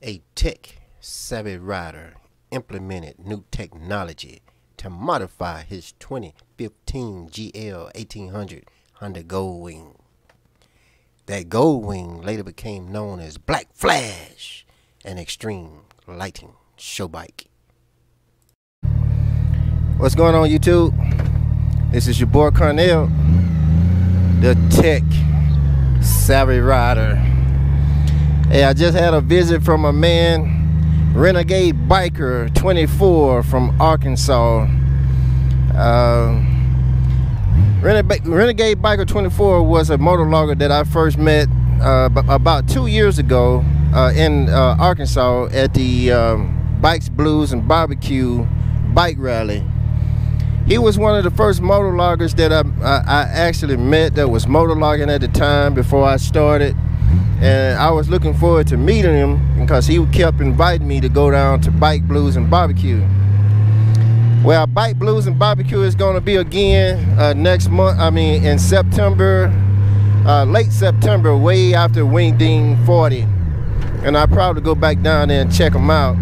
A tech-savvy rider implemented new technology to modify his 2015 GL 1800 Honda Goldwing. That Goldwing later became known as Black Flash, an extreme lighting show bike. What's going on, YouTube? This is your boy Carnell, the tech-savvy rider. Hey, I just had a visit from a man, Renegade Biker24 from Arkansas. Renegade Biker24 was a motorlogger that I first met about 2 years ago in Arkansas at the Bikes, Blues, and BBQ bike rally. He was one of the first motorloggers that I actually met that was motorlogging at the time before I started. And I was looking forward to meeting him because he kept inviting me to go down to Bike Blues and BBQ. Well, Bike Blues and BBQ is going to be again next month. I mean, in September, late September, way after Wing Ding 40. And I'll probably go back down there and check him out.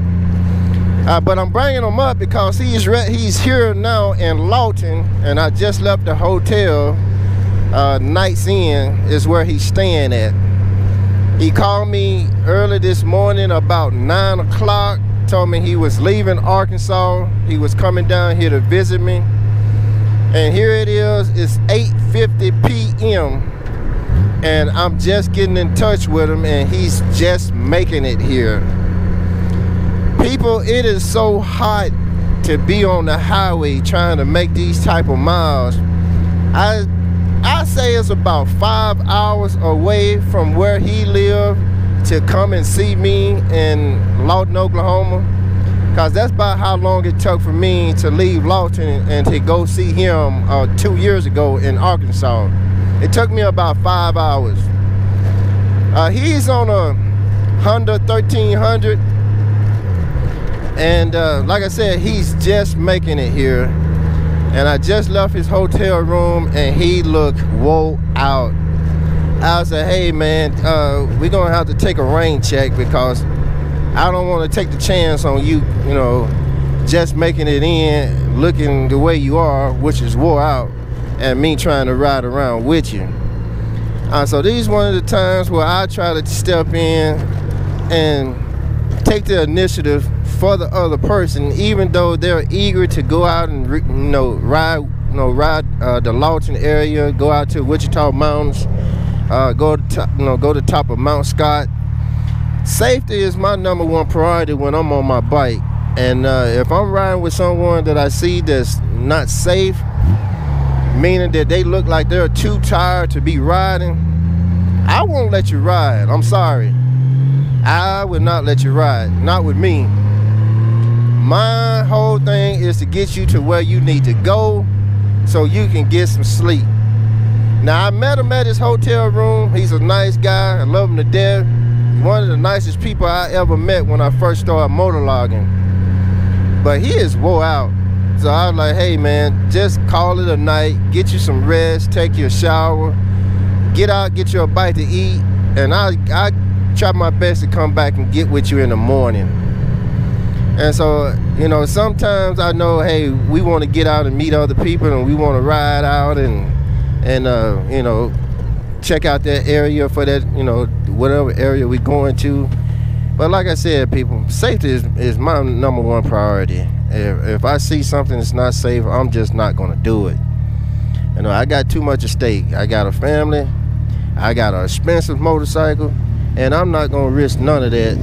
But I'm bringing him up because he's here now in Lawton, and I just left the hotel. Knights End is where he's staying at. He called me early this morning about 9 o'clock, told me he was leaving Arkansas. He was coming down here to visit me. And here it is, it's 8:50 p.m. and I'm just getting in touch with him and he's just making it here. People, it is so hot to be on the highway trying to make these type of miles. I say it's about 5 hours away from where he lived to come and see me in Lawton, Oklahoma, because that's about how long it took for me to leave Lawton and to go see him 2 years ago in Arkansas. It took me about 5 hours. He's on a Honda 1300, and like I said, he's just making it here. And I just left his hotel room and he looked wore out. I said, hey man, we're gonna have to take a rain check because I don't want to take the chance on you, you know, just making it in looking the way you are, which is wore out, and me trying to ride around with you. So these one of the times where I try to step in and take the initiative for the other person, even though they're eager to go out and ride the Lawton area, go out to Wichita Mountains, go to top of Mount Scott. Safety is my #1 priority when I'm on my bike, and if I'm riding with someone that I see that's not safe, meaning that they look like they're too tired to be riding, I won't let you ride. I'm sorry, I would not let you ride, not with me. My whole thing is to get you to where you need to go so you can get some sleep. Now, I met him at his hotel room. He's a nice guy. I love him to death. One of the nicest people I ever met when I first started motorlogging. But he is wore out. So I was like, hey man, just call it a night, get you some rest, take your shower, get out, get you a bite to eat, and I try my best to come back and get with you in the morning. And so, you know, sometimes I know, hey, we want to get out and meet other people and we want to ride out and you know, check out that area for that, you know, whatever area we're going to. But like I said, people, safety is my #1 priority. If I see something that's not safe, I'm just not going to do it. You know, I got too much at stake. I got a family. I got an expensive motorcycle. And I'm not going to risk none of that,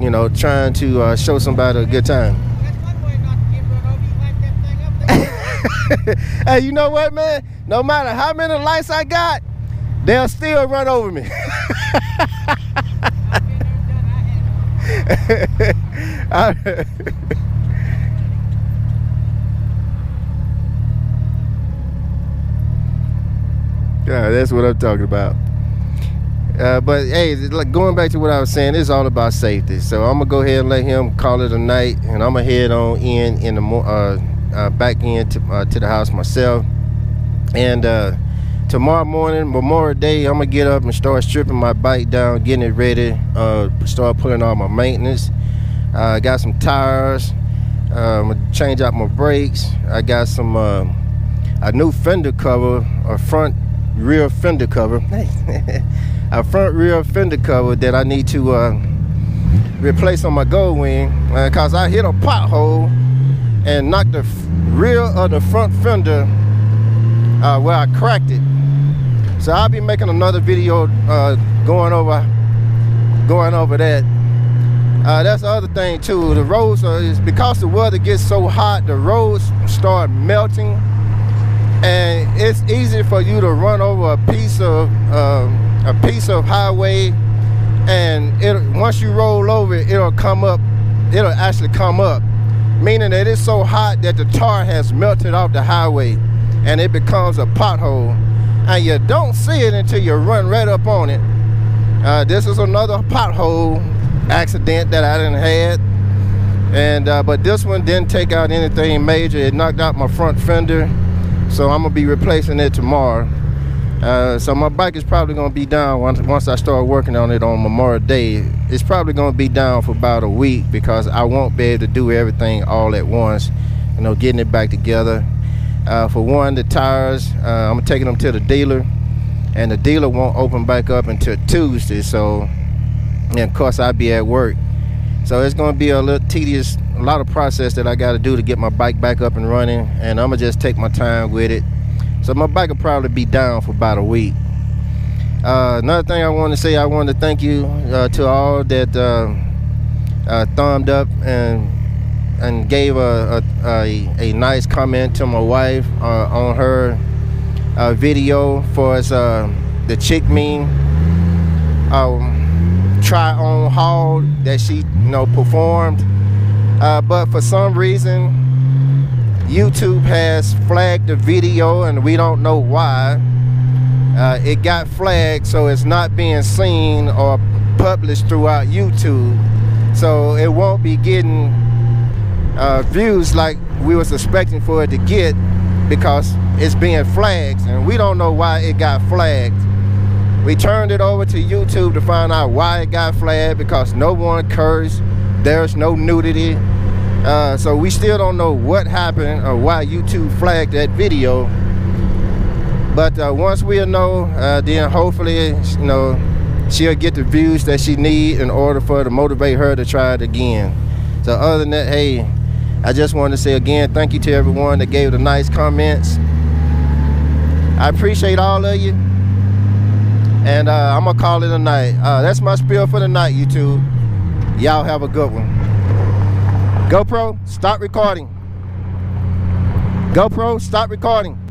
you know, trying to show somebody a good time. That's one way not to get run over. You light that thing up there. Hey, you know what, man? No matter how many lights I got, they'll still run over me. Yeah, that's what I'm talking about. But hey, like going back to what I was saying, it's all about safety. So I'm gonna go ahead and let him call it a night, and I'm gonna head on in the back end to the house myself. And tomorrow morning, Memorial Day, I'm gonna get up and start stripping my bike down, getting it ready, start putting on my maintenance. I got some tires, I'm gonna change out my brakes. I got some a new fender cover, a front rear fender cover. A front rear fender cover that I need to replace on my Gold Wing, because I hit a pothole and knocked the rear of the front fender where I cracked it. So I'll be making another video going over that. That's the other thing too. The roads is, because the weather gets so hot, the roads start melting, and it's easy for you to run over a piece of highway, and once you roll over, it'll come up. It'll actually come up, meaning that it's so hot that the tar has melted off the highway, and it becomes a pothole. And you don't see it until you run right up on it. This is another pothole accident that I done had, and but this one didn't take out anything major. It knocked out my front fender, so I'm gonna be replacing it tomorrow. So my bike is probably gonna be down once I start working on it on Memorial Day. It's probably gonna be down for about a week, because I won't be able to do everything all at once, you know, getting it back together. For one, the tires, I'm taking them to the dealer, and the dealer won't open back up until Tuesday. So, and of course I'll be at work, so it's gonna be a little tedious, a lot of process that I gotta do to get my bike back up and running, and I'm gonna just take my time with it. So my bike will probably be down for about a week. Another thing I want to say, I want to thank you to all that thumbed up and gave a nice comment to my wife on her video for us, the Chick Mean try on haul that she, you know, performed. But for some reason, YouTube has flagged the video, and we don't know why. It got flagged, so it's not being seen or published throughout YouTube, so it won't be getting views like we were suspecting for it to get, because it's being flagged, and we don't know why it got flagged. We turned it over to YouTube to find out why it got flagged, because no one cursed, there's no nudity. So we still don't know what happened or why YouTube flagged that video. But once we'll know, then hopefully, you know, she'll get the views that she needs in order for her to motivate her to try it again. So other than that, hey, I just want to say again, thank you to everyone that gave the nice comments. I appreciate all of you. And I'm going to call it a night. That's my spiel for the night, YouTube. Y'all have a good one. GoPro, stop recording. GoPro, stop recording.